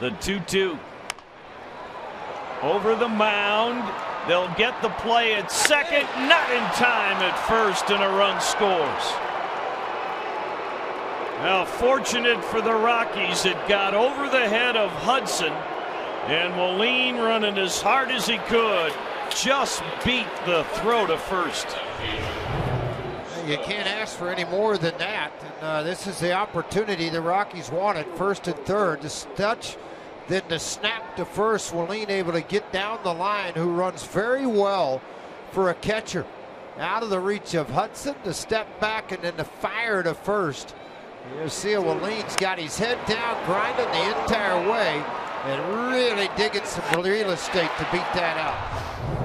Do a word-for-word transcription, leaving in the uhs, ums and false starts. The two two. Over the mound. They'll get the play at second. Not in time at first, and a run scores. Now, fortunate for the Rockies, it got over the head of Hudson. And Wilin, running as hard as he could, just beat the throw to first. You can't ask for any more than that. And, uh, this is the opportunity the Rockies wanted, first and third. The touch, then the snap to first. Wilin able to get down the line, who runs very well for a catcher. Out of the reach of Hudson, to step back, and then the fire to first. You'll see Wilin 's got his head down, grinding the entire way, and really digging some real estate to beat that out.